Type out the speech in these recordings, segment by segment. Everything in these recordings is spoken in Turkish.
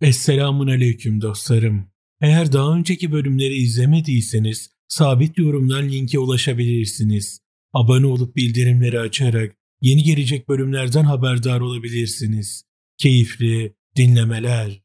Esselamun aleyküm dostlarım. Eğer daha önceki bölümleri izlemediyseniz sabit yorumdan linke ulaşabilirsiniz. Abone olup bildirimleri açarak yeni gelecek bölümlerden haberdar olabilirsiniz. Keyifli dinlemeler.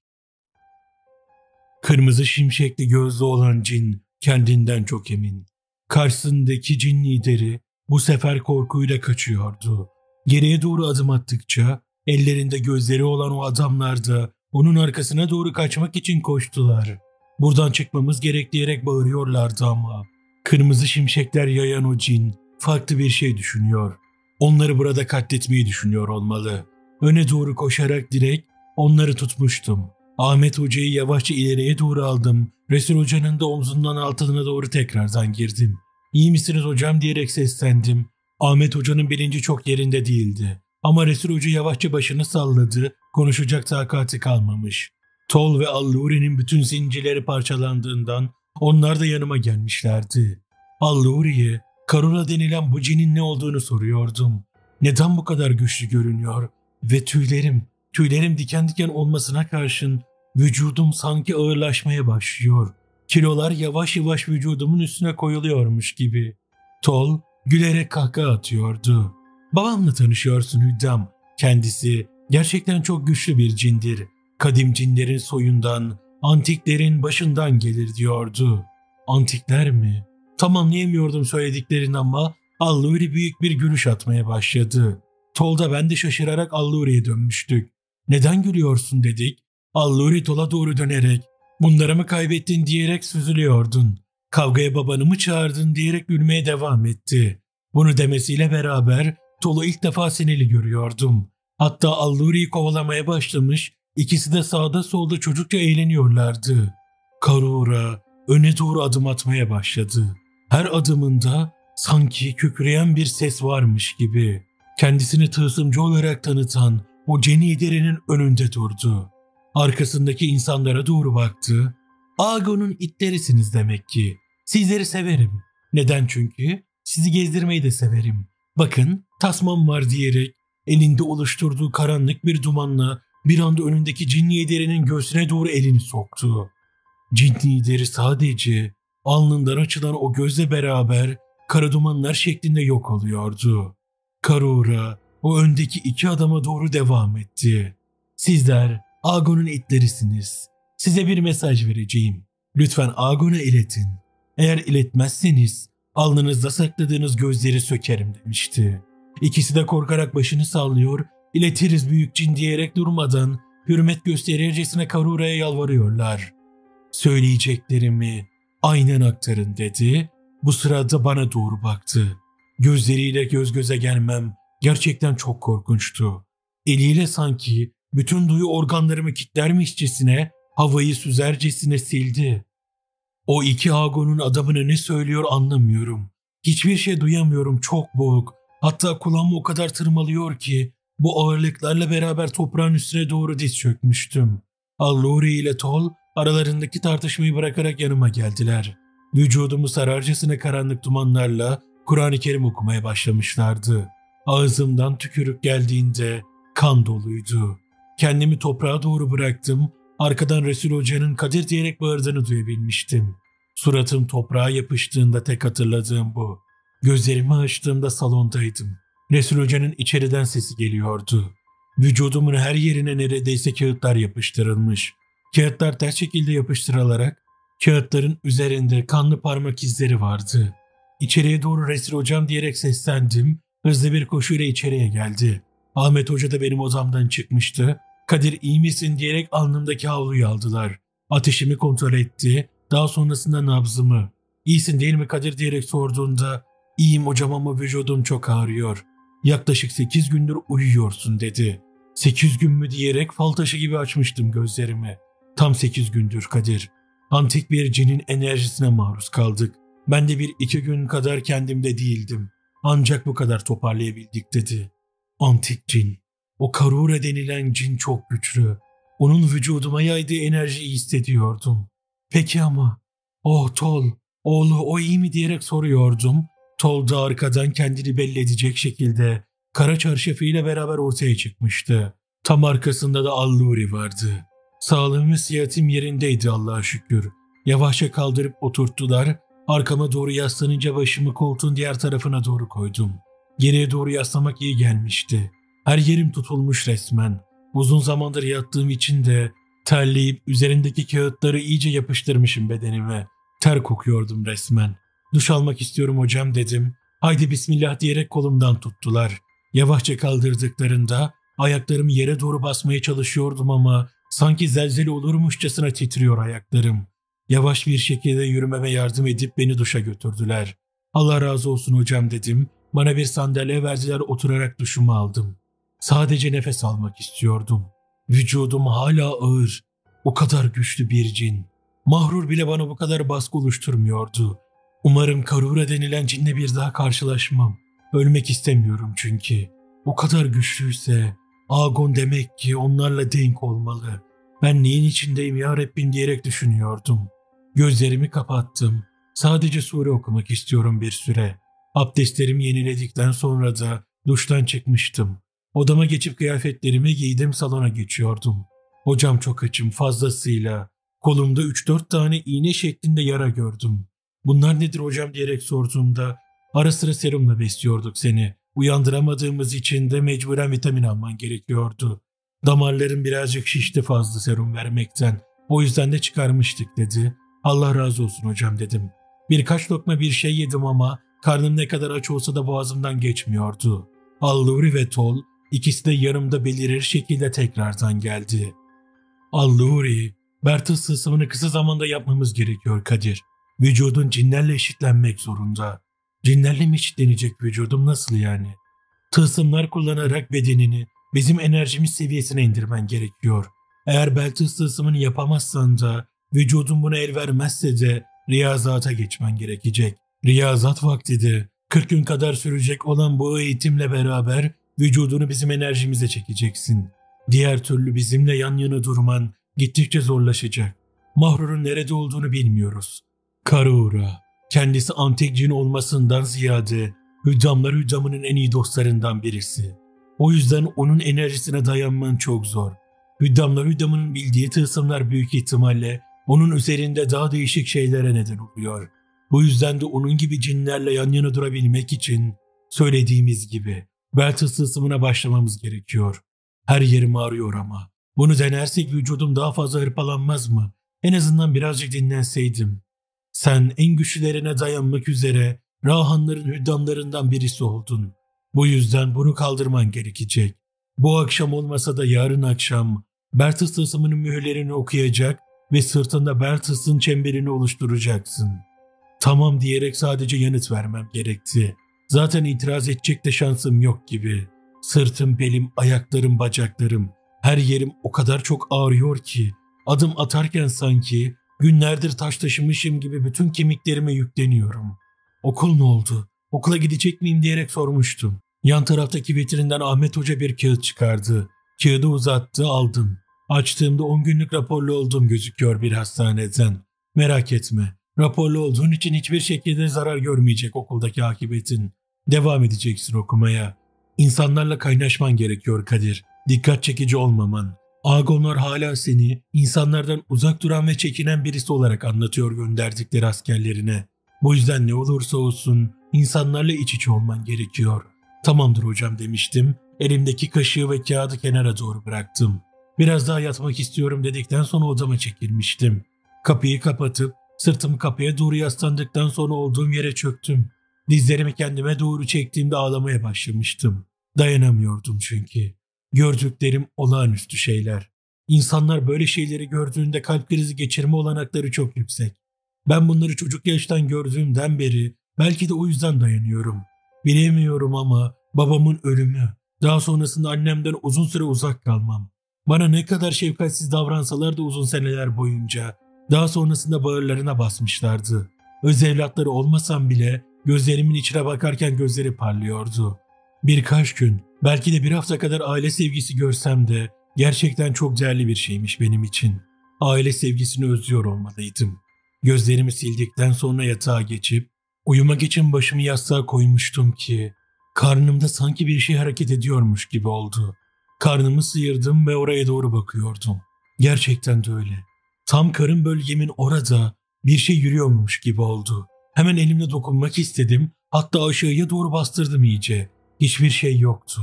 Kırmızı şimşekli gözlü olan cin kendinden çok emin. Karşısındaki cin lideri bu sefer korkuyla kaçıyordu. Geriye doğru adım attıkça ellerinde gözleri olan o adamlar da onun arkasına doğru kaçmak için koştular. Buradan çıkmamız gerek diyerek bağırıyorlardı ama kırmızı şimşekler yayan o cin farklı bir şey düşünüyor. Onları burada katletmeyi düşünüyor olmalı. Öne doğru koşarak direkt onları tutmuştum. Ahmet Hoca'yı yavaşça ileriye doğru aldım. Resul Hoca'nın da omzundan altına doğru tekrardan girdim. "İyi misiniz hocam?" diyerek seslendim. Ahmet Hoca'nın bilinci çok yerinde değildi. Ama Resul Hoca yavaşça başını salladı, konuşacak takati kalmamış. Tol ve Alluri'nin bütün zincirleri parçalandığından onlar da yanıma gelmişlerdi. Alluri'ye Karura denilen bu cinin ne olduğunu soruyordum. Neden bu kadar güçlü görünüyor? Ve tüylerim diken diken olmasına karşın vücudum sanki ağırlaşmaya başlıyor. Kilolar yavaş yavaş vücudumun üstüne koyuluyormuş gibi. Tol gülerek kahkaha atıyordu. "Babamla tanışıyorsun Hüddam. Kendisi gerçekten çok güçlü bir cindir. Kadim cinlerin soyundan, antiklerin başından gelir" diyordu. Antikler mi? Tam anlayamıyordum söylediklerini ama Alluri büyük bir gülüş atmaya başladı. Tol'da ben de şaşırarak Alluri'ye dönmüştük. "Neden gülüyorsun?" dedik. Alluri Tol'a doğru dönerek "Bunları mı kaybettin?" diyerek süzülüyordun. "Kavgaya babanı mı çağırdın?" diyerek gülmeye devam etti. Bunu demesiyle beraber Tol'u ilk defa sinirli görüyordum. Hatta Alluri'yi kovalamaya başlamış, ikisi de sağda solda çocukça eğleniyorlardı. Karura öne doğru adım atmaya başladı. Her adımında sanki kükreyen bir ses varmış gibi. Kendisini tılsımcı olarak tanıtan o ceniderinin önünde durdu. Arkasındaki insanlara doğru baktı. "Agon'un itlerisiniz demek ki. Sizleri severim. Neden? Çünkü sizi gezdirmeyi de severim. Bakın tasmam var" diyerek elinde oluşturduğu karanlık bir dumanla bir anda önündeki cin liderinin göğsüne doğru elini soktu. Cin lideri sadece alnından açılan o gözle beraber kara dumanlar şeklinde yok oluyordu. Karura o öndeki iki adama doğru devam etti. "Sizler Agon'un itlerisiniz. Size bir mesaj vereceğim. Lütfen Agon'a iletin. Eğer iletmezseniz alnınızda sakladığınız gözleri sökerim" demişti. İkisi de korkarak başını sallıyor, "İletiriz büyük cin" diyerek durmadan hürmet gösterircesine Karura'ya yalvarıyorlar. "Söyleyeceklerimi aynen aktarın" dedi. Bu sırada bana doğru baktı. Gözleriyle göz göze gelmem gerçekten çok korkunçtu. Eliyle sanki bütün duyu organlarımı kilitlermişçesine, havayı süzercesine sildi. O iki Agon'un adamını ne söylüyor anlamıyorum. Hiçbir şey duyamıyorum, çok boğuk. Hatta kulağımı o kadar tırmalıyor ki bu ağırlıklarla beraber toprağın üstüne doğru diz çökmüştüm. Alluri ile Tol aralarındaki tartışmayı bırakarak yanıma geldiler. Vücudumu sararcasına karanlık dumanlarla Kur'an-ı Kerim okumaya başlamışlardı. Ağzımdan tükürük geldiğinde kan doluydu. Kendimi toprağa doğru bıraktım. Arkadan Resul Hoca'nın "Kadir" diyerek bağırdığını duyabilmiştim. Suratım toprağa yapıştığında tek hatırladığım bu. Gözlerimi açtığımda salondaydım. Resul Hoca'nın içeriden sesi geliyordu. Vücudumun her yerine neredeyse kağıtlar yapıştırılmış. Kağıtlar ters şekilde yapıştırılarak kağıtların üzerinde kanlı parmak izleri vardı. "İçeriye doğru Resul Hocam" diyerek seslendim. Hızlı bir koşuyla içeriye geldi. Ahmet Hoca da benim odamdan çıkmıştı. "Kadir, iyi misin?" diyerek alnımdaki havluyu aldılar. Ateşimi kontrol etti. Daha sonrasında nabzımı. "İyisin değil mi Kadir?" diyerek sorduğunda "İyiyim hocam ama vücudum çok ağrıyor. Yaklaşık 8 gündür uyuyorsun" dedi. "8 gün mü?" diyerek fal taşı gibi açmıştım gözlerimi. "Tam 8 gündür Kadir. Antik bir cinin enerjisine maruz kaldık. Ben de bir iki gün kadar kendimde değildim. Ancak bu kadar toparlayabildik" dedi. "Antik cin. O Karura denilen cin çok güçlü. Onun vücuduma yaydığı enerjiyi hissediyordum." "Peki ama Tol, oğlu o iyi mi?" diyerek soruyordum. Tol da arkadan kendini belli edecek şekilde kara çarşafı ile beraber ortaya çıkmıştı. Tam arkasında da Alluri vardı. Sağlığım ve sıhhatim yerindeydi Allah'a şükür. Yavaşça kaldırıp oturttular. Arkama doğru yaslanınca başımı koltuğun diğer tarafına doğru koydum. Geriye doğru yaslamak iyi gelmişti. Her yerim tutulmuş resmen. Uzun zamandır yattığım için de terleyip üzerindeki kağıtları iyice yapıştırmışım bedenime. Ter kokuyordum resmen. Duş almak istiyorum hocam dedim. Haydi bismillah diyerek kolumdan tuttular. Yavaşça kaldırdıklarında ayaklarımı yere doğru basmaya çalışıyordum ama sanki zelzele olurmuşçasına titriyor ayaklarım. Yavaş bir şekilde yürümeme yardım edip beni duşa götürdüler. Allah razı olsun hocam dedim. Bana bir sandalye verdiler, oturarak duşumu aldım. Sadece nefes almak istiyordum. Vücudum hala ağır. O kadar güçlü bir cin. Mahur bile bana bu kadar baskı oluşturmuyordu. Umarım Karura denilen cinle bir daha karşılaşmam. Ölmek istemiyorum çünkü. O kadar güçlüyse Agon demek ki onlarla denk olmalı. Ben neyin içindeyim ya Rabbim diyerek düşünüyordum. Gözlerimi kapattım. Sadece sure okumak istiyorum bir süre. Abdestlerimi yeniledikten sonra da duştan çıkmıştım. Odama geçip kıyafetlerimi giydim, salona geçiyordum. Hocam çok açım fazlasıyla. Kolumda 3-4 tane iğne şeklinde yara gördüm. Bunlar nedir hocam diyerek sorduğumda ara sıra serumla besliyorduk seni. Uyandıramadığımız için de mecburen vitamin alman gerekiyordu. Damarların birazcık şişti fazla serum vermekten. O yüzden de çıkarmıştık dedi. Allah razı olsun hocam dedim. Birkaç lokma bir şey yedim ama karnım ne kadar aç olsa da boğazımdan geçmiyordu. Alluri ve Tol ikisi de yanımda belirir şekilde tekrardan geldi. Alluri, Bertil Sısım'ını kısa zamanda yapmamız gerekiyor Kadir. Vücudun cinlerle eşitlenmek zorunda. Cinlerle mi eşitlenecek vücudum, nasıl yani? Tılsımlar kullanarak bedenini bizim enerjimiz seviyesine indirmen gerekiyor. Eğer belki tılsımını yapamazsan da vücudun buna el vermezse de riyazata geçmen gerekecek. Riyazat vakti de 40 gün kadar sürecek olan bu eğitimle beraber vücudunu bizim enerjimize çekeceksin. Diğer türlü bizimle yan yana durman gittikçe zorlaşacak. Mahrur'un nerede olduğunu bilmiyoruz. Karura, kendisi antik cin olmasından ziyade hüddamlar hüddamının en iyi dostlarından birisi. O yüzden onun enerjisine dayanman çok zor. Hüddamlar hüddamının bildiği tılsımlar büyük ihtimalle onun üzerinde daha değişik şeylere neden oluyor. Bu yüzden de onun gibi cinlerle yan yana durabilmek için söylediğimiz gibi Bertas tılsımına başlamamız gerekiyor. Her yerim ağrıyor ama. Bunu denersek vücudum daha fazla hırpalanmaz mı? En azından birazcık dinlenseydim. Sen en güçlülerine dayanmak üzere Rahanların hüddamlarından birisi oldun. Bu yüzden bunu kaldırman gerekecek. Bu akşam olmasa da yarın akşam Bertas tılsımının mühürlerini okuyacak ve sırtında Bertas'ın çemberini oluşturacaksın. Tamam diyerek sadece yanıt vermem gerekti. Zaten itiraz edecek de şansım yok gibi. Sırtım, belim, ayaklarım, bacaklarım, her yerim o kadar çok ağrıyor ki adım atarken sanki günlerdir taş taşımışım gibi bütün kemiklerime yükleniyorum. Okul ne oldu? Okula gidecek miyim diyerek sormuştum. Yan taraftaki vitrinden Ahmet Hoca bir kağıt çıkardı. Kağıdı uzattı, aldım. Açtığımda 10 günlük raporlu olduğum gözüküyor bir hastaneden. Merak etme. Raporlu olduğun için hiçbir şekilde zarar görmeyecek okuldaki akıbetin. Devam edeceksin okumaya. İnsanlarla kaynaşman gerekiyor Kadir. Dikkat çekici olmaman. Agonlar hala seni insanlardan uzak duran ve çekinen birisi olarak anlatıyor gönderdikleri askerlerine. Bu yüzden ne olursa olsun insanlarla iç içe olman gerekiyor. Tamamdır hocam demiştim. Elimdeki kaşığı ve kağıdı kenara doğru bıraktım. Biraz daha yatmak istiyorum dedikten sonra odama çekilmiştim. Kapıyı kapatıp sırtımı kapıya doğru yaslandıktan sonra olduğum yere çöktüm. Dizlerimi kendime doğru çektiğimde ağlamaya başlamıştım. Dayanamıyordum çünkü. Gördüklerim olağanüstü şeyler. İnsanlar böyle şeyleri gördüğünde kalp krizi geçirme olanakları çok yüksek. Ben bunları çocuk yaştan gördüğümden beri belki de o yüzden dayanıyorum. Bilemiyorum ama babamın ölümü, daha sonrasında annemden uzun süre uzak kalmam, bana ne kadar şefkatsiz davransalar da uzun seneler boyunca, daha sonrasında bağırlarına basmışlardı. Öz evlatları olmasam bile gözlerimin içine bakarken gözleri parlıyordu. Birkaç gün, belki de bir hafta kadar aile sevgisi görsem de gerçekten çok değerli bir şeymiş benim için. Aile sevgisini özlüyor olmalıydım. Gözlerimi sildikten sonra yatağa geçip uyumak için başımı yastığa koymuştum ki karnımda sanki bir şey hareket ediyormuş gibi oldu. Karnımı sıyırdım ve oraya doğru bakıyordum. Gerçekten de öyle. Tam karın bölgemin orada bir şey yürüyormuş gibi oldu. Hemen elimle dokunmak istedim. Hatta aşağıya doğru bastırdım iyice. Hiçbir şey yoktu.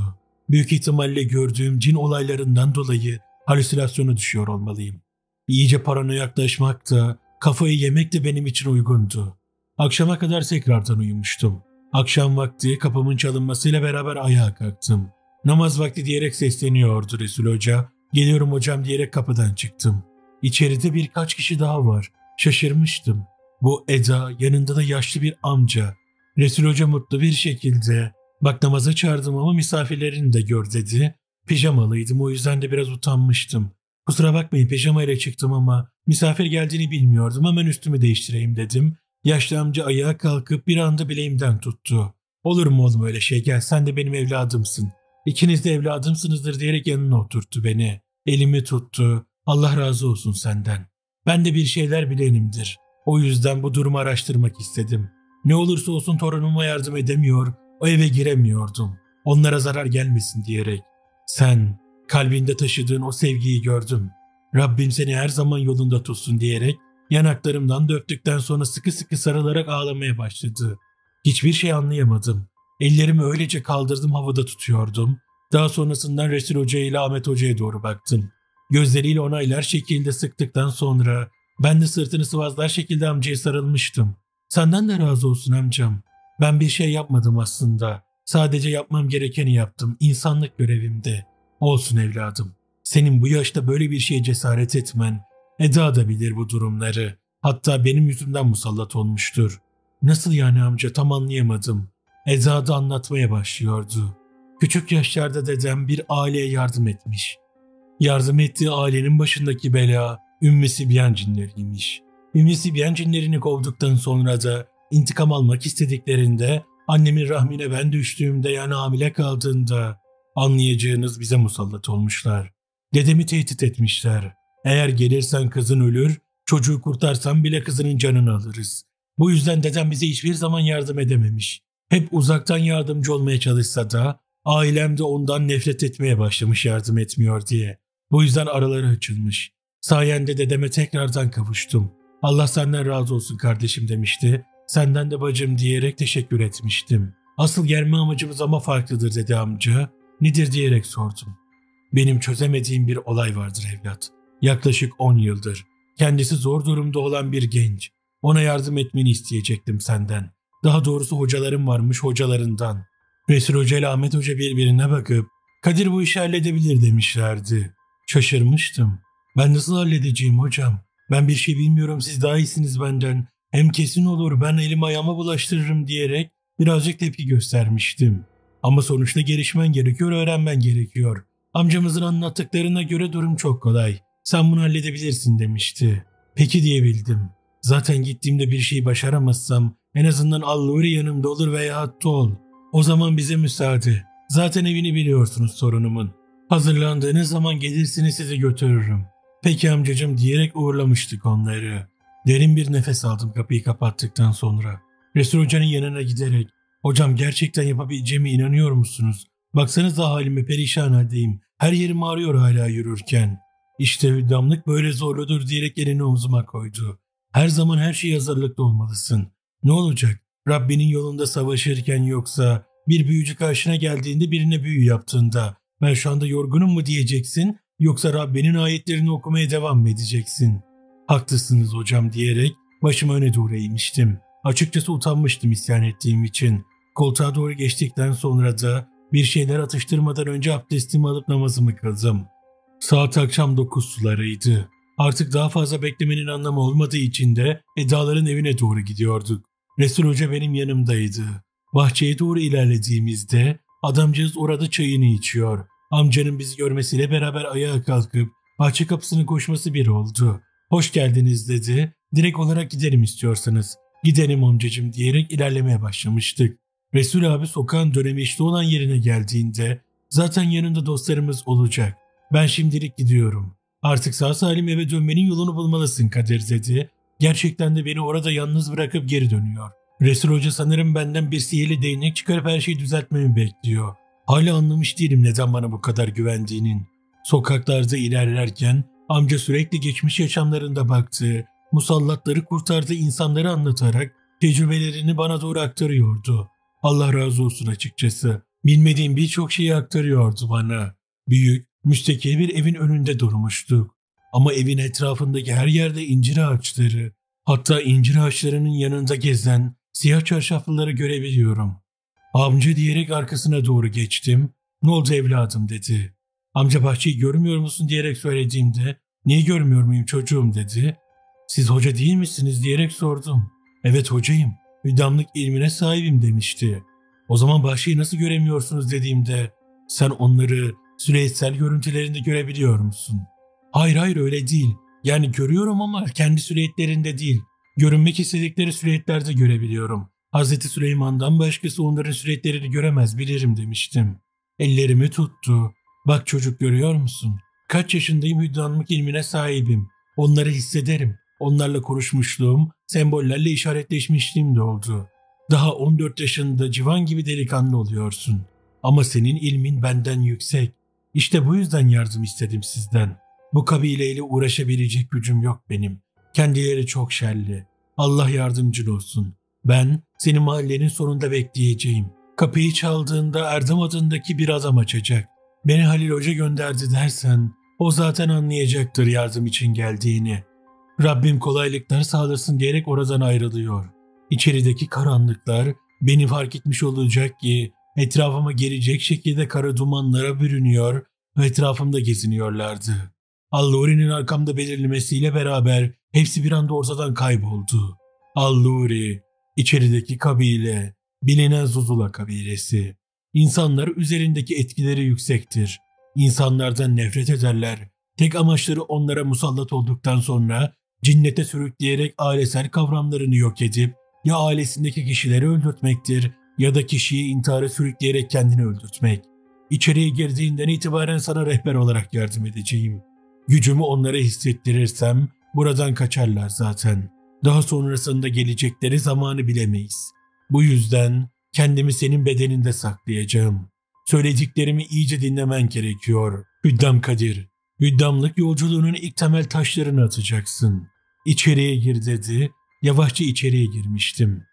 Büyük ihtimalle gördüğüm cin olaylarından dolayı halüsinasyona düşüyor olmalıyım. İyice paranoyaklaşmak da, kafayı yemek de benim için uygundu. Akşama kadar tekrardan uyumuştum. Akşam vakti kapımın çalınmasıyla beraber ayağa kalktım. Namaz vakti diyerek sesleniyordu Resul Hoca. Geliyorum hocam diyerek kapıdan çıktım. İçeride birkaç kişi daha var. Şaşırmıştım. Bu Eda, yanında da yaşlı bir amca. Resul Hoca mutlu bir şekilde "Bak namaza çağırdım ama misafirlerini de gör" dedi. Pijamalıydım, o yüzden de biraz utanmıştım. "Kusura bakmayın, pijamayla çıktım ama misafir geldiğini bilmiyordum, hemen üstümü değiştireyim" dedim. Yaşlı amca ayağa kalkıp bir anda bileğimden tuttu. "Olur mu oğlum öyle şey, gel sen de benim evladımsın. İkiniz de evladımsınızdır" diyerek yanına oturttu beni. Elimi tuttu. "Allah razı olsun senden. Ben de bir şeyler bilenimdir. O yüzden bu durumu araştırmak istedim. Ne olursa olsun torunuma yardım edemiyor, o eve giremiyordum. Onlara zarar gelmesin" diyerek. "Sen kalbinde taşıdığın o sevgiyi gördüm. Rabbim seni her zaman yolunda tutsun" diyerek yanaklarımdan döktükten sonra sıkı sıkı sarılarak ağlamaya başladı. Hiçbir şey anlayamadım. Ellerimi öylece kaldırdım, havada tutuyordum. Daha sonrasından Resul Hoca ile Ahmet Hoca'ya doğru baktım. Gözleriyle onaylar şekilde sıktıktan sonra ben de sırtını sıvazlar şekilde amcaya sarılmıştım. "Senden de razı olsun amcam. Ben bir şey yapmadım aslında. Sadece yapmam gerekeni yaptım. İnsanlık görevimde. Olsun evladım. Senin bu yaşta böyle bir şeye cesaret etmen, Eda da bilir bu durumları. Hatta benim yüzümden musallat olmuştur." "Nasıl yani amca, tam anlayamadım." Eda da anlatmaya başlıyordu. "Küçük yaşlarda dedem bir aileye yardım etmiş. Yardım ettiği ailenin başındaki bela Ümmü Sibyan cinleriymiş. Ümmü Sibyan cinlerini kovduktan sonra da intikam almak istediklerinde annemin rahmine ben düştüğümde, yani hamile kaldığında, anlayacağınız bize musallat olmuşlar. Dedemi tehdit etmişler. Eğer gelirsen kızın ölür, çocuğu kurtarsan bile kızının canını alırız. Bu yüzden dedem bize hiçbir zaman yardım edememiş. Hep uzaktan yardımcı olmaya çalışsa da ailem de ondan nefret etmeye başlamış yardım etmiyor diye. Bu yüzden araları açılmış. Sayende dedeme tekrardan kavuştum. Allah senden razı olsun kardeşim" demişti. "Senden de bacım" diyerek teşekkür etmiştim. "Asıl gelme amacımız ama farklıdır" dedi amca. "Nedir?" diyerek sordum. "Benim çözemediğim bir olay vardır evlat. Yaklaşık 10 yıldır kendisi zor durumda olan bir genç. Ona yardım etmeni isteyecektim senden. Daha doğrusu hocalarım varmış, hocalarından. Resul Hoca ile Ahmet Hoca birbirine bakıp "Kadir bu işi halledebilir" demişlerdi. Şaşırmıştım. "Ben nasıl halledeceğim hocam? Ben bir şey bilmiyorum, siz daha iyisiniz benden. Hem kesin olur, ben elim ayağıma bulaştırırım" diyerek birazcık tepki göstermiştim. "Ama sonuçta gelişmen gerekiyor, öğrenmen gerekiyor. Amcamızın anlattıklarına göre durum çok kolay. Sen bunu halledebilirsin" demişti. "Peki" diyebildim. "Zaten gittiğimde bir şey başaramazsam en azından Alluri yanımda olur veya hatta ol. O zaman bize müsaade. Zaten evini biliyorsunuz sorunumun. Hazırlandığınız zaman gelirsiniz, sizi götürürüm." "Peki amcacığım" diyerek uğurlamıştık onları. Derin bir nefes aldım kapıyı kapattıktan sonra. Resul Hoca'nın yanına giderek "Hocam gerçekten yapabileceğime inanıyor musunuz? Baksanıza halime, perişan haldeyim. Her yerim ağrıyor hala yürürken." "İşte hüddamlık böyle zorludur" diyerek elini omzuma koydu. "Her zaman her şeye hazırlıklı olmalısın. Ne olacak? Rabbinin yolunda savaşırken, yoksa bir büyücü karşına geldiğinde, birine büyü yaptığında ben şu anda yorgunum mu diyeceksin, yoksa Rabbinin ayetlerini okumaya devam mı edeceksin?" "Haklısınız hocam" diyerek başımı öne doğru eğmiştim. Açıkçası utanmıştım isyan ettiğim için. Koltuğa doğru geçtikten sonra da bir şeyler atıştırmadan önce abdestimi alıp namazımı kıldım. Saat akşam 9 sularıydı. Artık daha fazla beklemenin anlamı olmadığı için de Eda'ların evine doğru gidiyorduk. Resul Hoca benim yanımdaydı. Bahçeye doğru ilerlediğimizde adamcağız orada çayını içiyor. Amcanın bizi görmesiyle beraber ayağa kalkıp bahçe kapısına koşması bir oldu. "Hoş geldiniz" dedi. "Direkt olarak gidelim istiyorsanız." "Gidelim amcacığım" diyerek ilerlemeye başlamıştık. Resul abi sokağın dönemeçli olan yerine geldiğinde "Zaten yanında dostlarımız olacak. Ben şimdilik gidiyorum. Artık sağ salim eve dönmenin yolunu bulmalısın Kadir" dedi. Gerçekten de beni orada yalnız bırakıp geri dönüyor. Resul Hoca sanırım benden bir sihirli değnek çıkarıp her şeyi düzeltmemi bekliyor. Hala anlamış değilim neden bana bu kadar güvendiğinin. Sokaklarda ilerlerken Amca sürekli geçmiş yaşamlarında baktığı, musallatları kurtardığı insanları anlatarak tecrübelerini bana doğru aktarıyordu. Allah razı olsun açıkçası. Bilmediğim birçok şeyi aktarıyordu bana. Büyük, müstakil bir evin önünde durmuştuk. Ama evin etrafındaki her yerde incir ağaçları, hatta incir ağaçlarının yanında gezen siyah çarşaflıları görebiliyorum. Amca diyerek arkasına doğru geçtim. "Ne oldu evladım?" dedi. "Amca bahçeyi görmüyor musun?" diyerek söylediğimde, "Niye görmüyor muyum çocuğum?" dedi. "Siz hoca değil misiniz?" diyerek sordum. "Evet hocayım, hüdamlık ilmine sahibim" demişti. "O zaman bahçeyi nasıl göremiyorsunuz?" dediğimde, "Sen onları süreysel görüntülerinde görebiliyor musun?" "Hayır hayır öyle değil. Yani görüyorum ama kendi süreyyetlerinde değil. Görünmek istedikleri süreyyetlerde görebiliyorum. Hazreti Süleyman'dan başkası onların süreyetlerini göremez bilirim" demiştim. Ellerimi tuttu. "Bak çocuk, görüyor musun? Kaç yaşındayım, hüddanlık ilmine sahibim. Onları hissederim. Onlarla konuşmuşluğum, sembollerle işaretleşmişliğim de oldu. Daha 14 yaşında civan gibi delikanlı oluyorsun. Ama senin ilmin benden yüksek. İşte bu yüzden yardım istedim sizden. Bu kabileyle uğraşabilecek gücüm yok benim. Kendileri çok şerli. Allah yardımcın olsun. Ben seni mahallenin sonunda bekleyeceğim. Kapıyı çaldığında Erdem adındaki bir adam açacak. Beni Halil Hoca gönderdi dersen o zaten anlayacaktır yardım için geldiğini. Rabbim kolaylıklar sağlasın" diyerek oradan ayrılıyor. İçerideki karanlıklar beni fark etmiş olacak ki etrafıma gelecek şekilde kara dumanlara bürünüyor ve etrafımda geziniyorlardı. Alluri'nin arkamda belirlemesiyle beraber hepsi bir anda ortadan kayboldu. Alluri, içerideki kabile, bilinen Zuzula kabilesi. İnsanlar üzerindeki etkileri yüksektir. İnsanlardan nefret ederler. Tek amaçları onlara musallat olduktan sonra cinnete sürükleyerek ailesel kavramlarını yok edip ya ailesindeki kişileri öldürtmektir ya da kişiyi intihara sürükleyerek kendini öldürtmek. "İçeriye girdiğinden itibaren sana rehber olarak yardım edeceğim. Gücümü onlara hissettirirsem buradan kaçarlar zaten. Daha sonrasında gelecekleri zamanı bilemeyiz. Bu yüzden kendimi senin bedeninde saklayacağım. Söylediklerimi iyice dinlemen gerekiyor. Hüddam Kadir, hüddamlık yolculuğunun ilk temel taşlarını atacaksın. İçeriye gir" dedi. Yavaşça içeriye girmiştim.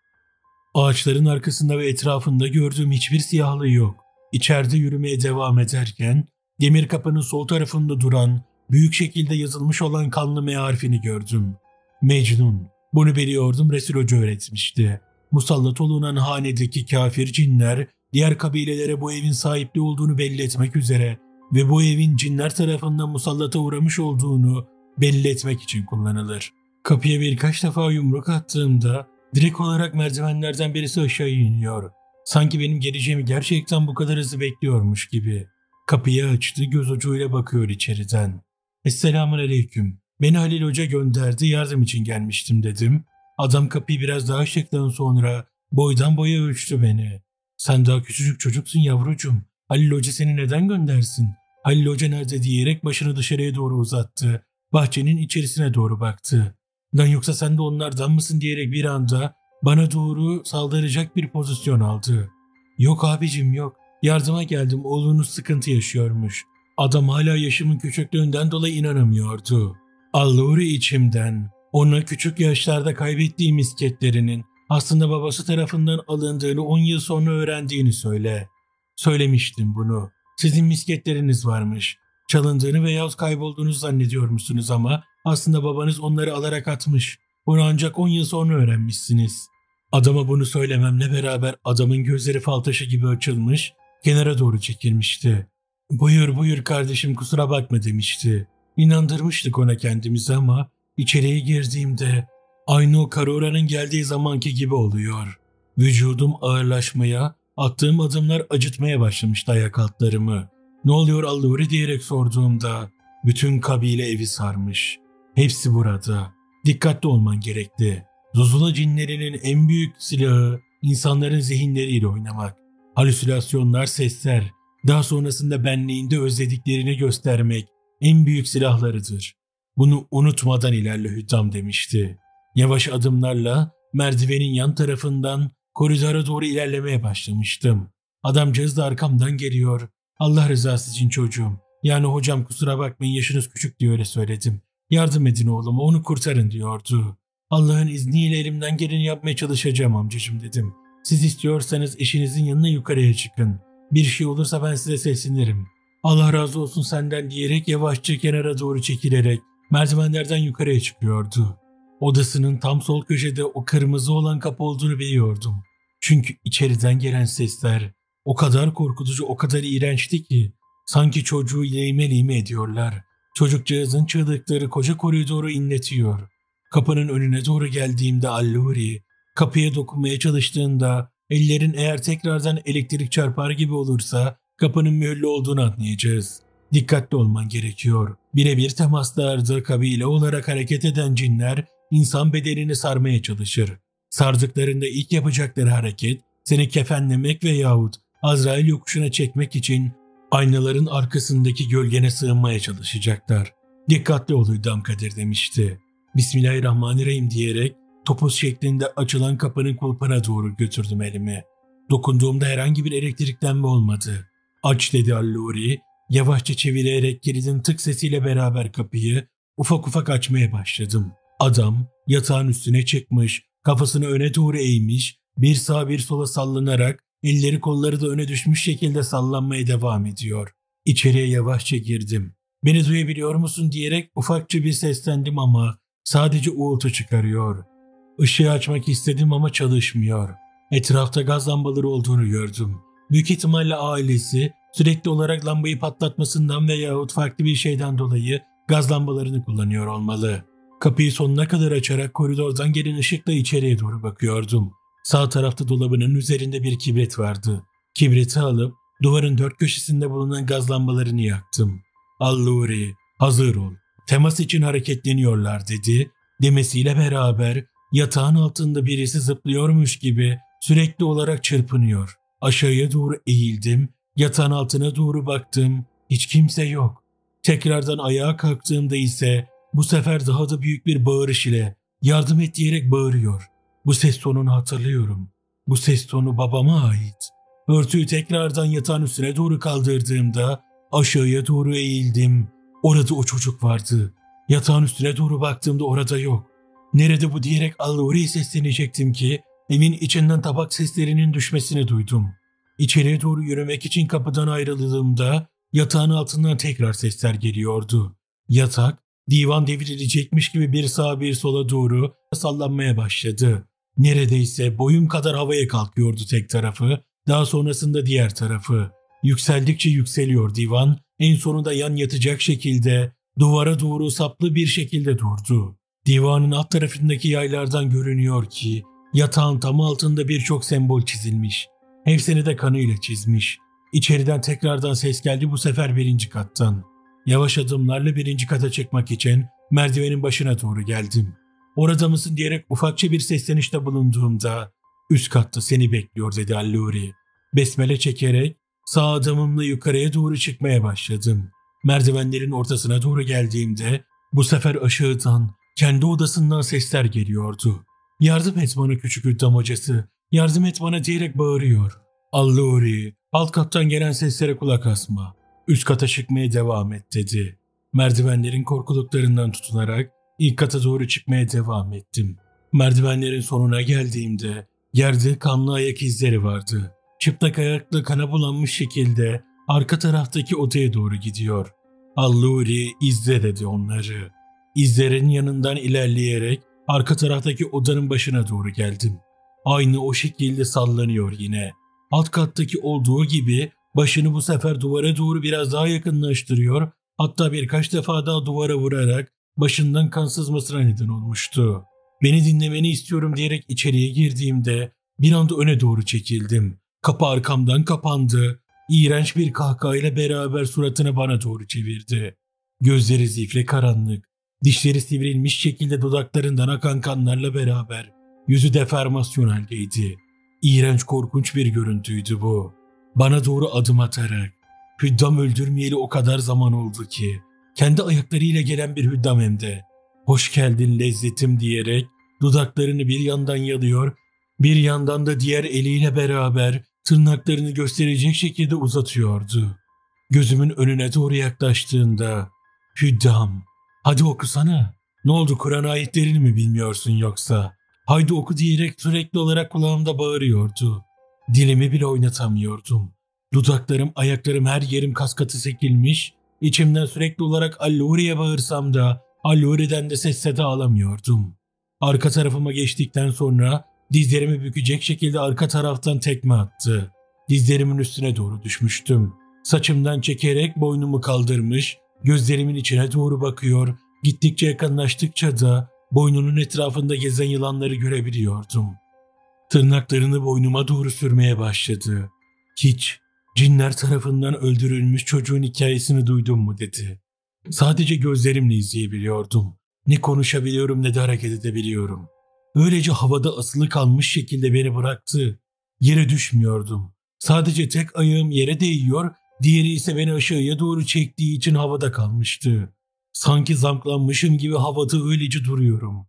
Ağaçların arkasında ve etrafında gördüğüm hiçbir siyahlı yok. İçeride yürümeye devam ederken demir kapının sol tarafında duran, büyük şekilde yazılmış olan kanlı M harfini gördüm. Mecnun. Bunu biliyordum, Resul Hoca öğretmişti. Musallat olunan hanedeki kafir cinler diğer kabilelere bu evin sahipli olduğunu belli etmek üzere ve bu evin cinler tarafından musallata uğramış olduğunu belli etmek için kullanılır. Kapıya birkaç defa yumruk attığımda direkt olarak merdivenlerden birisi aşağı iniyor. Sanki benim geleceğimi gerçekten bu kadar hızlı bekliyormuş gibi. Kapıyı açtı, göz ucuyla bakıyor içeriden. "Esselamun aleyküm. Beni Halil Hoca gönderdi, yardım için gelmiştim" dedim. Adam kapıyı biraz daha açtıktan sonra boydan boya ölçtü beni. "Sen daha küçücük çocuksun yavrucum. Halil Hoca seni neden göndersin? Halil Hoca nerede?" diyerek başını dışarıya doğru uzattı. Bahçenin içerisine doğru baktı. "Lan yoksa sen de onlardan mısın?" diyerek bir anda bana doğru saldıracak bir pozisyon aldı. "Yok abicim yok. Yardıma geldim. Oğlunuz sıkıntı yaşıyormuş." Adam hala yaşımın küçüklüğünden dolayı inanamıyordu. Alluri içimden, ona küçük yaşlarda kaybettiği misketlerinin aslında babası tarafından alındığını 10 yıl sonra öğrendiğini söyle. "Söylemiştim bunu. Sizin misketleriniz varmış. Çalındığını veyahut kaybolduğunu zannediyor musunuz ama aslında babanız onları alarak atmış. Bunu ancak 10 yıl sonra öğrenmişsiniz." Adama bunu söylememle beraber adamın gözleri fal taşı gibi açılmış, kenara doğru çekilmişti. "Buyur buyur kardeşim, kusura bakma" demişti. İnandırmıştık ona kendimizi ama içeriye girdiğimde aynı o Karura'nın geldiği zamanki gibi oluyor. Vücudum ağırlaşmaya, attığım adımlar acıtmaya başlamıştı ayak altlarımı. "Ne oluyor Alluri?" diyerek sorduğumda bütün kabile evi sarmış. "Hepsi burada. Dikkatli olman gerekti. Zuzula cinlerinin en büyük silahı insanların zihinleriyle oynamak. Halüsinasyonlar, sesler, daha sonrasında benliğinde özlediklerini göstermek en büyük silahlarıdır. Bunu unutmadan ilerle hüddam" demişti. Yavaş adımlarla merdivenin yan tarafından koridora doğru ilerlemeye başlamıştım. Adamcağız da arkamdan geliyor. "Allah rızası için çocuğum, Yani hocam kusura bakmayın yaşınız küçük diye öyle söyledim. Yardım edin oğluma onu kurtarın diyordu. Allah'ın izniyle elimden geleni yapmaya çalışacağım amcacığım dedim. Siz istiyorsanız eşinizin yanına yukarıya çıkın. Bir şey olursa ben size seslenirim. Allah razı olsun senden diyerek yavaşça kenara doğru çekilerek merdivenlerden yukarıya çıkıyordu. Odasının tam sol köşede o kırmızı olan kapı olduğunu biliyordum. Çünkü içeriden gelen sesler o kadar korkutucu, o kadar iğrençti ki sanki çocuğu leyme leyme ediyorlar. Çocukcağızın çığlıkları koca koridoru inletiyor. Kapının önüne doğru geldiğimde Alluri kapıya dokunmaya çalıştığında ellerin eğer tekrardan elektrik çarpar gibi olursa kapının mühürlü olduğunu anlayacağız. Dikkatli olman gerekiyor. Birebir temaslarda kabile olarak hareket eden cinler insan bedenini sarmaya çalışır. Sardıklarında ilk yapacakları hareket seni kefenlemek veyahut Azrail yokuşuna çekmek için aynaların arkasındaki gölgene sığınmaya çalışacaklar. Dikkatli ol uydam Kadir demişti. Bismillahirrahmanirrahim diyerek topuz şeklinde açılan kapının kulpuna doğru götürdüm elimi. Dokunduğumda herhangi bir elektriklenme olmadı. Aç dedi Alluri. Yavaşça çevirerek kilidin tık sesiyle beraber kapıyı ufak ufak açmaya başladım. Adam yatağın üstüne çıkmış, kafasını öne doğru eğmiş, bir sağa bir sola sallanarak elleri kolları da öne düşmüş şekilde sallanmaya devam ediyor. İçeriye yavaşça girdim. Beni duyabiliyor musun diyerek ufakça bir seslendim ama sadece uğultu çıkarıyor. Işığı açmak istedim ama çalışmıyor. Etrafta gaz lambaları olduğunu gördüm. Büyük ihtimalle ailesi sürekli olarak lambayı patlatmasından veyahut farklı bir şeyden dolayı gaz lambalarını kullanıyor olmalı. Kapıyı sonuna kadar açarak koridordan gelen ışıkla içeriye doğru bakıyordum. Sağ tarafta dolabının üzerinde bir kibrit vardı. Kibriti alıp duvarın dört köşesinde bulunan gaz lambalarını yaktım. Alluri, hazır ol. Temas için hareketleniyorlar dedi. Demesiyle beraber yatağın altında birisi zıplıyormuş gibi sürekli olarak çırpınıyor. Aşağıya doğru eğildim. Yatağın altına doğru baktım, hiç kimse yok. Tekrardan ayağa kalktığımda ise bu sefer daha da büyük bir bağırış ile yardım et diyerek bağırıyor. Bu ses tonunu hatırlıyorum. Bu ses tonu babama ait. Örtüyü tekrardan yatağın üstüne doğru kaldırdığımda aşağıya doğru eğildim. Orada o çocuk vardı. Yatağın üstüne doğru baktığımda orada yok. Nerede bu diyerek Alluri'ye seslenecektim ki evin içinden tabak seslerinin düşmesini duydum. İçeriye doğru yürümek için kapıdan ayrıldığımda yatağın altından tekrar sesler geliyordu. Yatak, divan devrilecekmiş gibi bir sağa bir sola doğru sallanmaya başladı. Neredeyse boyum kadar havaya kalkıyordu tek tarafı, daha sonrasında diğer tarafı. Yükseldikçe yükseliyor divan, en sonunda yan yatacak şekilde duvara doğru saplı bir şekilde durdu. Divanın alt tarafındaki yaylardan görünüyor ki yatağın tam altında birçok sembol çizilmiş. Hepsini de kanıyla çizmiş. İçeriden tekrardan ses geldi bu sefer birinci kattan. Yavaş adımlarla birinci kata çıkmak için merdivenin başına doğru geldim. Orada mısın diyerek ufakça bir seslenişte bulunduğumda üst katta seni bekliyor dedi Alluri. Besmele çekerek sağ adımımla yukarıya doğru çıkmaya başladım. Merdivenlerin ortasına doğru geldiğimde bu sefer aşağıdan kendi odasından sesler geliyordu. Yardım et bana küçük üddam hocası. Yardım et bana diyerek bağırıyor. Alluri, alt kattan gelen seslere kulak asma. Üst kata çıkmaya devam et dedi. Merdivenlerin korkuluklarından tutunarak ilk kata doğru çıkmaya devam ettim. Merdivenlerin sonuna geldiğimde yerde kanlı ayak izleri vardı. Çıplak ayakla kana bulanmış şekilde arka taraftaki odaya doğru gidiyor. Alluri izle dedi onları. İzlerin yanından ilerleyerek arka taraftaki odanın başına doğru geldim. Aynı o şekilde sallanıyor yine. Alt kattaki olduğu gibi başını bu sefer duvara doğru biraz daha yakınlaştırıyor. Hatta birkaç defa daha duvara vurarak başından kan sızmasına neden olmuştu. Beni dinlemeni istiyorum diyerek içeriye girdiğimde bir anda öne doğru çekildim. Kapı arkamdan kapandı. İğrenç bir kahkahayla beraber suratını bana doğru çevirdi. Gözleri zifre karanlık. Dişleri sivrilmiş şekilde dudaklarından akan kanlarla beraber yüzü deformasyon haldeydi. İğrenç korkunç bir görüntüydü bu. Bana doğru adım atarak, hüddam öldürmeyeli o kadar zaman oldu ki, kendi ayaklarıyla gelen bir hüddam hem de, hoş geldin lezzetim diyerek dudaklarını bir yandan yalıyor, bir yandan da diğer eliyle beraber tırnaklarını gösterecek şekilde uzatıyordu. Gözümün önüne doğru yaklaştığında "Hüddam, hadi okusana. Ne oldu, Kur'an ayetlerini mi bilmiyorsun yoksa? Haydi oku" diyerek sürekli olarak kulağımda bağırıyordu. Dilimi bile oynatamıyordum. Dudaklarım, ayaklarım, her yerim kaskatı sekilmiş. İçimden sürekli olarak Alluri'ye bağırsam da Alluri'den de ses seda alamıyordum. Arka tarafıma geçtikten sonra dizlerimi bükecek şekilde arka taraftan tekme attı. Dizlerimin üstüne doğru düşmüştüm. Saçımdan çekerek boynumu kaldırmış, gözlerimin içine doğru bakıyor, gittikçe yakınlaştıkça da boynunun etrafında gezen yılanları görebiliyordum. Tırnaklarını boynuma doğru sürmeye başladı. "Hiç cinler tarafından öldürülmüş çocuğun hikayesini duydun mu?" dedi. Sadece gözlerimle izleyebiliyordum. Ne konuşabiliyorum ne de hareket edebiliyorum. Öylece havada asılı kalmış şekilde beni bıraktı. Yere düşmüyordum. Sadece tek ayağım yere değiyor, diğeri ise beni aşağıya doğru çektiği için havada kalmıştı. Sanki zamklanmışım gibi havada öylece duruyorum.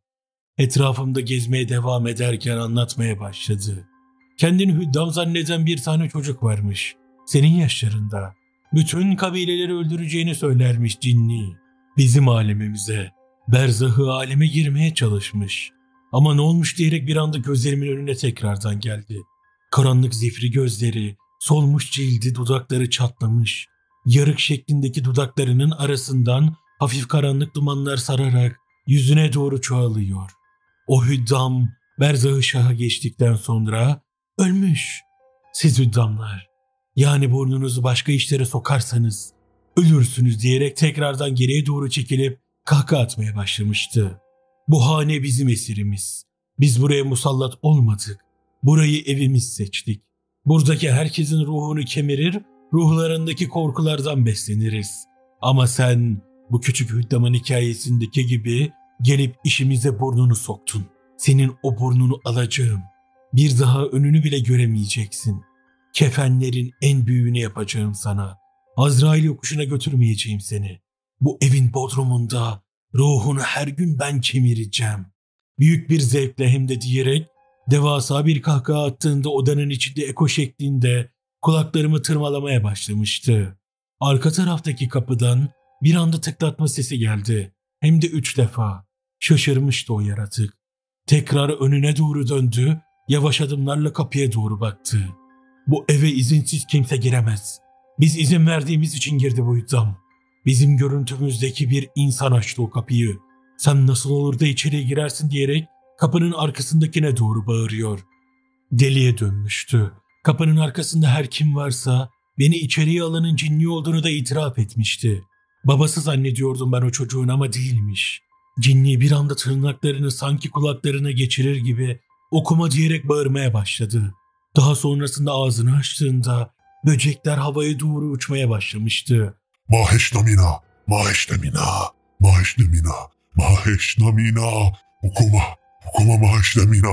Etrafımda gezmeye devam ederken anlatmaya başladı. "Kendini hüddam zanneden bir tane çocuk varmış. Senin yaşlarında. Bütün kabileleri öldüreceğini söylermiş cinni. Bizim alemimize, berzahı aleme girmeye çalışmış. Ama ne olmuş" diyerek bir anda gözlerimin önüne tekrardan geldi. Karanlık zifiri gözleri, solmuş cildi, dudakları çatlamış. Yarık şeklindeki dudaklarının arasından hafif karanlık dumanlar sararak yüzüne doğru çoğalıyor. "O hüddam Berzah-ı Şah'a geçtikten sonra ölmüş. Siz hüddamlar, yani burnunuzu başka işlere sokarsanız ölürsünüz" diyerek tekrardan geriye doğru çekilip kahkaha atmaya başlamıştı. "Bu hane bizim esirimiz. Biz buraya musallat olmadık. Burayı evimiz seçtik. Buradaki herkesin ruhunu kemirir, ruhlarındaki korkulardan besleniriz. Ama sen bu küçük hüddamın hikayesindeki gibi gelip işimize burnunu soktun. Senin o burnunu alacağım. Bir daha önünü bile göremeyeceksin. Kefenlerin en büyüğünü yapacağım sana. Azrail yokuşuna götürmeyeceğim seni. Bu evin bodrumunda ruhunu her gün ben kemireceğim." Büyük bir zevkle hem de diyerek devasa bir kahkaha attığında odanın içinde eko şeklinde kulaklarımı tırmalamaya başlamıştı. Arka taraftaki kapıdan bir anda tıklatma sesi geldi. Hem de 3 defa. Şaşırmıştı o yaratık. Tekrar önüne doğru döndü, yavaş adımlarla kapıya doğru baktı. "Bu eve izinsiz kimse giremez. Biz izin verdiğimiz için girdi bu hüddam. Bizim görüntümüzdeki bir insan açtı o kapıyı. Sen nasıl olur da içeriye girersin" diyerek kapının arkasındakine doğru bağırıyor. Deliye dönmüştü. Kapının arkasında her kim varsa beni içeriye alanın cinni olduğunu da itiraf etmişti. Babası zannediyordum ben o çocuğun ama değilmiş. Cinni bir anda tırnaklarını sanki kulaklarına geçirir gibi "okuma" diyerek bağırmaya başladı. Daha sonrasında ağzını açtığında böcekler havaya doğru uçmaya başlamıştı. "Maheşnamina, maheşnamina, maheşnamina, maheşnamina, okuma, okuma maheşnamina,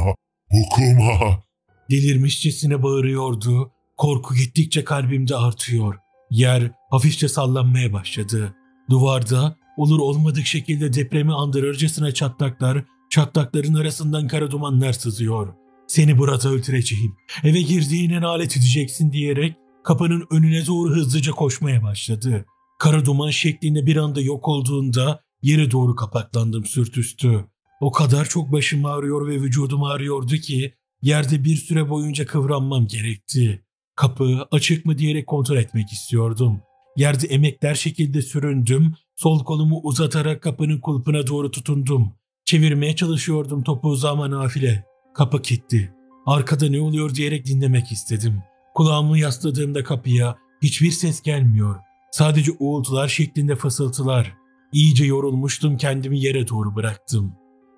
okuma." Delirmişçesine bağırıyordu. Korku gittikçe kalbimde artıyor. Yer hafifçe sallanmaya başladı. Duvarda olur olmadık şekilde depremi andırırcasına çatlaklar, çatlakların arasından kara dumanlar sızıyor. "Seni burada öldüreceğim. Eve girdiğine alet edeceksin" diyerek kapının önüne doğru hızlıca koşmaya başladı. Kara duman şeklinde bir anda yok olduğunda yere doğru kapaklandım sürtüstü. O kadar çok başım ağrıyor ve vücudum ağrıyordu ki yerde bir süre boyunca kıvranmam gerekti. Kapı açık mı diyerek kontrol etmek istiyordum. Yerde emekler şekilde süründüm. Sol kolumu uzatarak kapının kulpuna doğru tutundum. Çevirmeye çalışıyordum topuğumu ama nafile. Kapı kilitli. Arkada ne oluyor diyerek dinlemek istedim. Kulağımı yasladığımda kapıya hiçbir ses gelmiyor. Sadece uğultular şeklinde fısıltılar. İyice yorulmuştum, kendimi yere doğru bıraktım.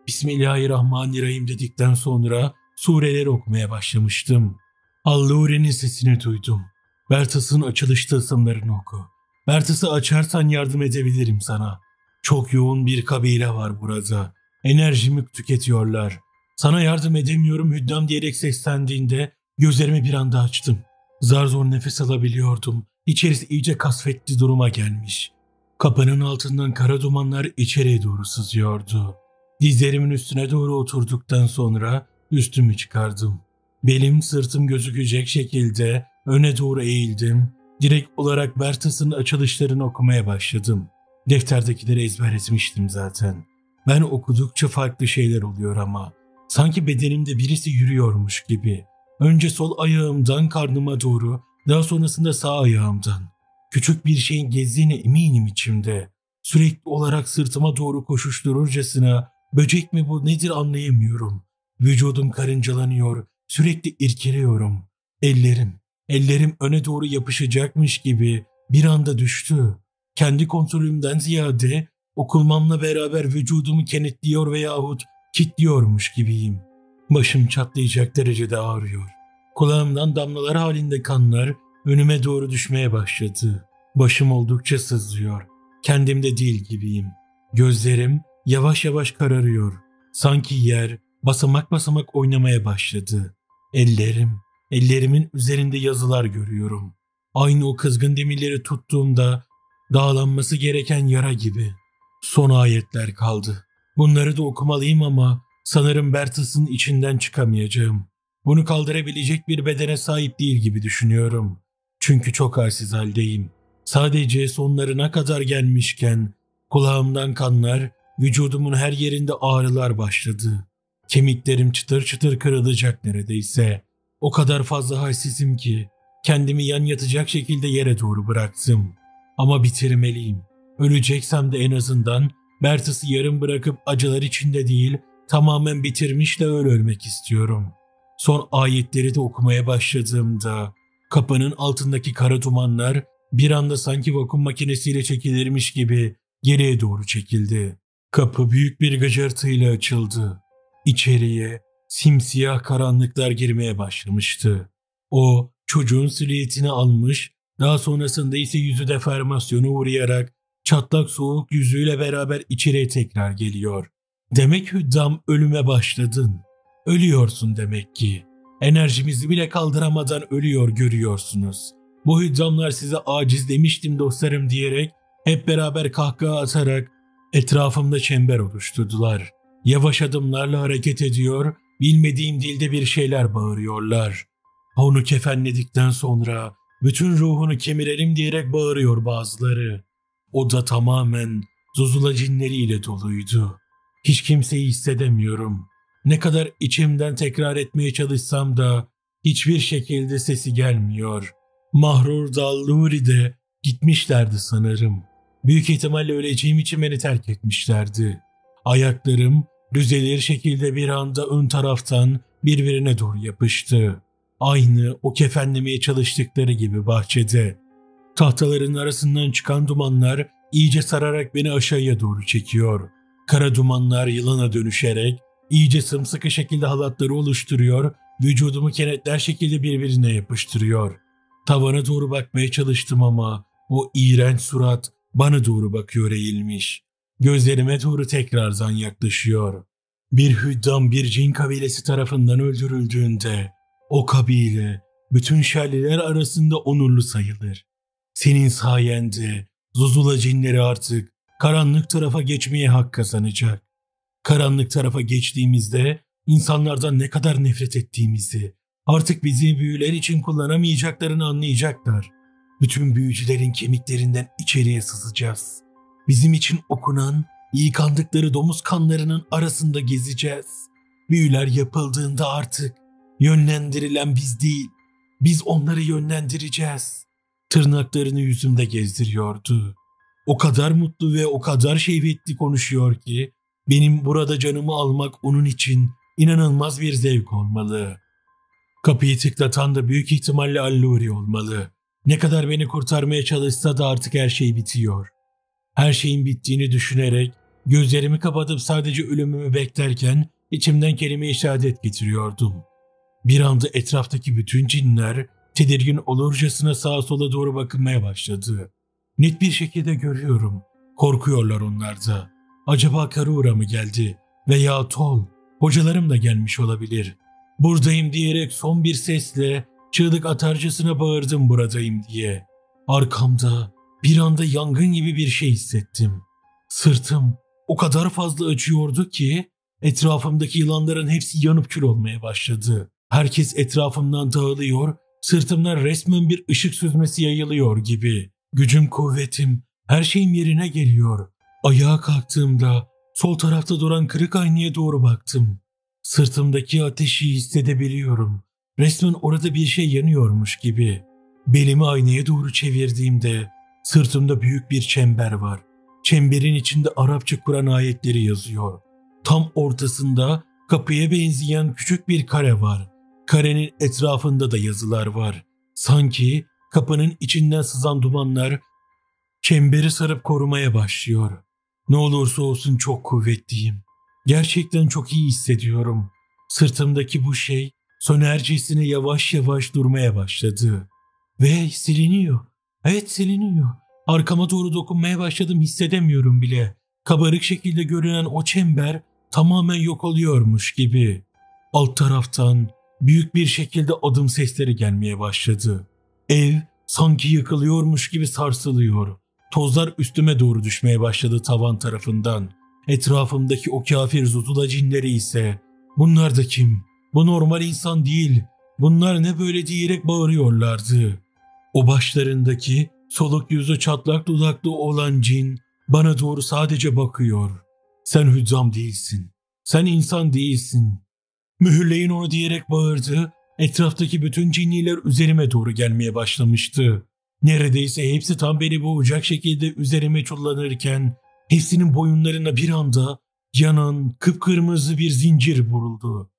Bismillahirrahmanirrahim dedikten sonra sureleri okumaya başlamıştım. Alluri'nin sesini duydum. "Bertas'ın açılış tılsımlarını oku. Bertas'ı açarsan yardım edebilirim sana. Çok yoğun bir kabile var burada. Enerjimi tüketiyorlar. Sana yardım edemiyorum hüddam" diyerek seslendiğinde gözlerimi bir anda açtım. Zar zor nefes alabiliyordum. İçerisi iyice kasvetli duruma gelmiş. Kapının altından kara dumanlar içeriye doğru sızıyordu. Dizlerimin üstüne doğru oturduktan sonra üstümü çıkardım. Belim, sırtım gözükecek şekilde öne doğru eğildim. Direkt olarak Bertas'ın açılışlarını okumaya başladım. Defterdekileri ezber etmiştim zaten. Ben okudukça farklı şeyler oluyor ama. Sanki bedenimde birisi yürüyormuş gibi. Önce sol ayağımdan karnıma doğru, daha sonrasında sağ ayağımdan. Küçük bir şeyin gezdiğine eminim içimde. Sürekli olarak sırtıma doğru koşuştururcasına, böcek mi bu nedir anlayamıyorum. Vücudum karıncalanıyor, sürekli irkiliyorum. Ellerim öne doğru yapışacakmış gibi bir anda düştü. Kendi kontrolümden ziyade okulmamla beraber vücudumu kenetliyor veyahut kilitliyormuş gibiyim. Başım çatlayacak derecede ağrıyor. Kulağımdan damlalar halinde kanlar önüme doğru düşmeye başladı. Başım oldukça sızlıyor. Kendimde değil gibiyim. Gözlerim yavaş yavaş kararıyor. Sanki yer basamak basamak oynamaya başladı. Ellerimin üzerinde yazılar görüyorum. Aynı o kızgın demirleri tuttuğumda dağlanması gereken yara gibi. Son ayetler kaldı. Bunları da okumalıyım ama sanırım Bertas'ın içinden çıkamayacağım. Bunu kaldırabilecek bir bedene sahip değil gibi düşünüyorum. Çünkü çok halsiz haldeyim. Sadece sonlarına kadar gelmişken kulağımdan kanlar, vücudumun her yerinde ağrılar başladı. Kemiklerim çıtır çıtır kırılacak neredeyse. O kadar fazla halsizim ki kendimi yan yatacak şekilde yere doğru bıraktım. Ama bitirmeliyim. Öleceksem de en azından Bertas'ı yarım bırakıp acılar içinde değil, tamamen bitirmiş de öyle ölmek istiyorum. Son ayetleri de okumaya başladığımda kapının altındaki kara dumanlar bir anda sanki vakum makinesiyle çekilirmiş gibi geriye doğru çekildi. Kapı büyük bir gıcırtıyla açıldı. İçeriye simsiyah karanlıklar girmeye başlamıştı. O çocuğun silüetini almış, daha sonrasında ise yüzü deformasyona uğrayarak çatlak soğuk yüzüyle beraber içeriye tekrar geliyor. Demek hüddam ölüme başladın. Ölüyorsun demek ki. Enerjimizi bile kaldıramadan ölüyor görüyorsunuz. Bu hüddamlar size aciz demiştim dostlarım diyerek hep beraber kahkaha atarak etrafımda çember oluşturdular. Yavaş adımlarla hareket ediyor, bilmediğim dilde bir şeyler bağırıyorlar. Onu kefenledikten sonra bütün ruhunu kemirelim diyerek bağırıyor bazıları. Oda tamamen Zuzula cinleriyle doluydu. Hiç kimseyi hissedemiyorum. Ne kadar içimden tekrar etmeye çalışsam da hiçbir şekilde sesi gelmiyor. Mahur da Alluri de gitmişlerdi sanırım. Büyük ihtimalle öleceğim için beni terk etmişlerdi. Ayaklarım düzelir şekilde bir anda ön taraftan birbirine doğru yapıştı. Aynı o kefenlemeye çalıştıkları gibi bahçede. Tahtaların arasından çıkan dumanlar iyice sararak beni aşağıya doğru çekiyor. Kara dumanlar yılana dönüşerek iyice sımsıkı şekilde halatları oluşturuyor, vücudumu kenetler şekilde birbirine yapıştırıyor. Tavana doğru bakmaya çalıştım ama o iğrenç surat bana doğru bakıyor eğilmiş. Gözlerime doğru tekrardan yaklaşıyor. Bir hüddam bir cin kabilesi tarafından öldürüldüğünde o kabile bütün şerliler arasında onurlu sayılır. Senin sayende Zuzula cinleri artık karanlık tarafa geçmeye hak kazanacak. Karanlık tarafa geçtiğimizde insanlardan ne kadar nefret ettiğimizi, artık bizi büyüler için kullanamayacaklarını anlayacaklar. Bütün büyücülerin kemiklerinden içeriye sızacağız. Bizim için okunan, yıkandıkları domuz kanlarının arasında gezeceğiz. Büyüler yapıldığında artık yönlendirilen biz değil, biz onları yönlendireceğiz. Tırnaklarını yüzümde gezdiriyordu. O kadar mutlu ve o kadar şehvetli konuşuyor ki, benim burada canımı almak onun için inanılmaz bir zevk olmalı. Kapıyı tıklatan da büyük ihtimalle Alluri olmalı. Ne kadar beni kurtarmaya çalışsa da artık her şey bitiyor. Her şeyin bittiğini düşünerek gözlerimi kapatıp sadece ölümümü beklerken içimden kelime-i şehadet getiriyordum. Bir anda etraftaki bütün cinler tedirgin olurcasına sağa sola doğru bakınmaya başladı. Net bir şekilde görüyorum. Korkuyorlar onlar da. Acaba Karura mı geldi veya Tol, hocalarım da gelmiş olabilir. Buradayım diyerek son bir sesle çığlık atarcasına bağırdım buradayım diye. Arkamda bir anda yangın gibi bir şey hissettim. Sırtım o kadar fazla acıyordu ki etrafımdaki yılanların hepsi yanıp kül olmaya başladı. Herkes etrafımdan dağılıyor Sırtımdan resmen bir ışık süzmesi yayılıyor gibi. Gücüm, kuvvetim, her şeyim yerine geliyor. Ayağa kalktığımda sol tarafta duran kırık aynaya doğru baktım. Sırtımdaki ateşi hissedebiliyorum. Resmen orada bir şey yanıyormuş gibi. Belimi aynaya doğru çevirdiğimde sırtımda büyük bir çember var. Çemberin içinde Arapça Kur'an ayetleri yazıyor. Tam ortasında kapıya benzeyen küçük bir kare var. Karenin etrafında da yazılar var. Sanki kapının içinden sızan dumanlar çemberi sarıp korumaya başlıyor. Ne olursa olsun çok kuvvetliyim. Gerçekten çok iyi hissediyorum. Sırtımdaki bu şey sönercesine yavaş yavaş durmaya başladı. Ve siliniyor. Evet, siliniyor. Arkama doğru dokunmaya başladım, hissedemiyorum bile. Kabarık şekilde görünen o çember tamamen yok oluyormuş gibi. Alt taraftan büyük bir şekilde adım sesleri gelmeye başladı. Ev sanki yıkılıyormuş gibi sarsılıyor. Tozlar üstüme doğru düşmeye başladı tavan tarafından. Etrafımdaki o kafir Zuzula cinleri ise "Bunlar da kim? Bu normal insan değil. Bunlar ne böyle?" diyerek bağırıyorlardı. O başlarındaki soluk yüzü çatlak dudaklı olan cin bana doğru sadece bakıyor. "Sen hüccam değilsin. Sen insan değilsin. Mühürleyin onu" diyerek bağırdı. Etraftaki bütün cinniler üzerime doğru gelmeye başlamıştı. Neredeyse hepsi tam beni boğacak şekilde üzerime çullanırken hepsinin boyunlarına bir anda yanan kıpkırmızı bir zincir vuruldu.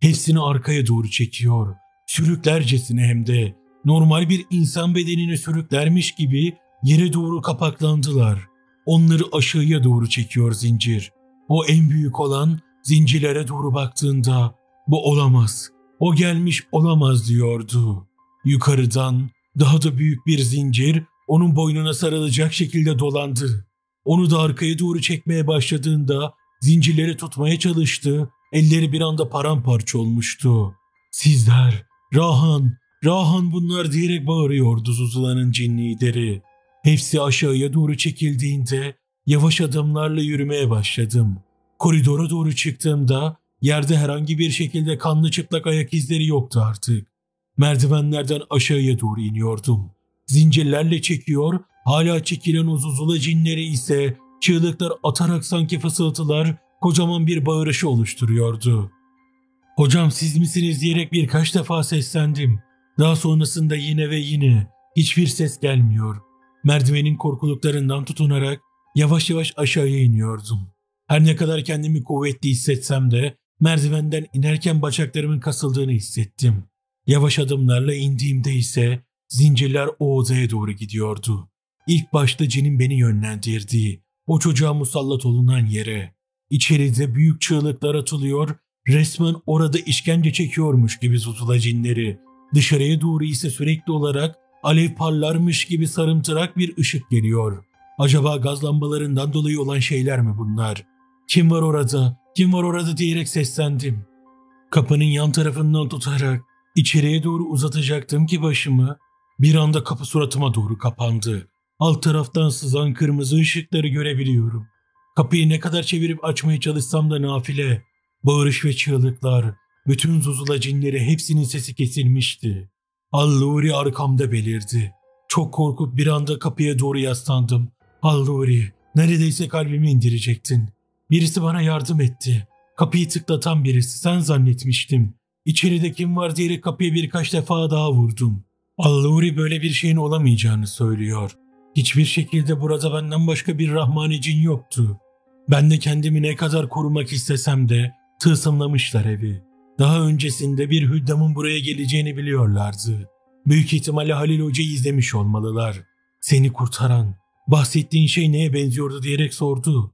Hepsini arkaya doğru çekiyor. Sürüklercesine, hem de normal bir insan bedenini sürüklermiş gibi yere doğru kapaklandılar. Onları aşağıya doğru çekiyor zincir. O en büyük olan zincirlere doğru baktığında "Bu olamaz. O gelmiş olamaz" diyordu. Yukarıdan daha da büyük bir zincir onun boynuna sarılacak şekilde dolandı. Onu da arkaya doğru çekmeye başladığında zincirleri tutmaya çalıştı. Elleri bir anda paramparça olmuştu. "Sizler, Rahan, Rahan bunlar" diyerek bağırıyordu Zuzula'nın cin lideri. Hepsi aşağıya doğru çekildiğinde yavaş adımlarla yürümeye başladım. Koridora doğru çıktığımda yerde herhangi bir şekilde kanlı çıplak ayak izleri yoktu artık. Merdivenlerden aşağıya doğru iniyordum. Zincirlerle çekiyor, hala çekilen o Zuzula cinleri ise çığlıklar atarak sanki fısıltılar, kocaman bir bağırışı oluşturuyordu. "Hocam siz misiniz?" diyerek birkaç defa seslendim. Daha sonrasında yine ve yine hiçbir ses gelmiyor. Merdivenin korkuluklarından tutunarak yavaş yavaş aşağıya iniyordum. Her ne kadar kendimi kuvvetli hissetsem de merdivenden inerken bacaklarımın kasıldığını hissettim. Yavaş adımlarla indiğimde ise zincirler o odaya doğru gidiyordu. İlk başta cinin beni yönlendirdiği, o çocuğa musallat olunan yere. İçeride büyük çığlıklar atılıyor, resmen orada işkence çekiyormuş gibi Zuzula cinleri. Dışarıya doğru ise sürekli olarak alev parlarmış gibi sarımtırak bir ışık geliyor. Acaba gaz lambalarından dolayı olan şeyler mi bunlar? "Kim var orada? Kim var orada?" diyerek seslendim. Kapının yan tarafından tutarak içeriye doğru uzatacaktım ki başımı, bir anda kapı suratıma doğru kapandı. Alt taraftan sızan kırmızı ışıkları görebiliyorum. Kapıyı ne kadar çevirip açmaya çalışsam da nafile. Bağırış ve çığlıklar, bütün Zuzula cinleri, hepsinin sesi kesilmişti. Alluri arkamda belirdi. Çok korkup bir anda kapıya doğru yaslandım. "Alluri, neredeyse kalbimi indirecektin. Birisi bana yardım etti. Kapıyı tıklatan birisi, sen zannetmiştim. İçeride kim var?" diyerek kapıya birkaç defa daha vurdum. Alluri böyle bir şeyin olamayacağını söylüyor. Hiçbir şekilde burada benden başka bir rahmani cin yoktu. Ben de kendimi ne kadar korumak istesem de tılsımlamışlar evi. Daha öncesinde bir hüddamın buraya geleceğini biliyorlardı. Büyük ihtimalle Halil Hoca'yı izlemiş olmalılar. "Seni kurtaran, bahsettiğin şey neye benziyordu?" diyerek sordu.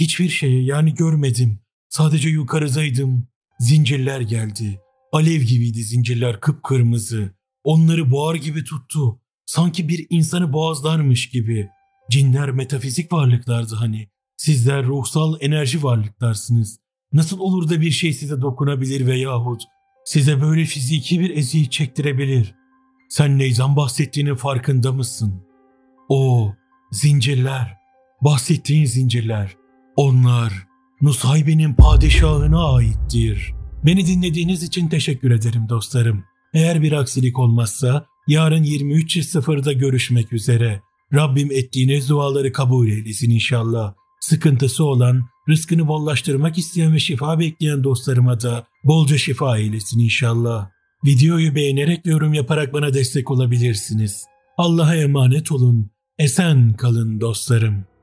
"Hiçbir şeye, yani görmedim. Sadece yukarıdaydım. Zincirler geldi. Alev gibiydi zincirler, kıpkırmızı. Onları boğar gibi tuttu. Sanki bir insanı boğazlarmış gibi. Cinler metafizik varlıklardı hani. Sizler ruhsal enerji varlıklarsınız. Nasıl olur da bir şey size dokunabilir veyahut size böyle fiziki bir eziyet çektirebilir? Sen Neyzan bahsettiğinin farkında mısın? O zincirler, bahsettiğin zincirler, onlar Nusaybin'in padişahına aittir." Beni dinlediğiniz için teşekkür ederim dostlarım. Eğer bir aksilik olmazsa yarın 23.00'da görüşmek üzere. Rabbim ettiğiniz duaları kabul eylesin inşallah. Sıkıntısı olan, rızkını bollaştırmak isteyen ve şifa bekleyen dostlarıma da bolca şifa eylesin inşallah. Videoyu beğenerek ve yorum yaparak bana destek olabilirsiniz. Allah'a emanet olun, esen kalın dostlarım.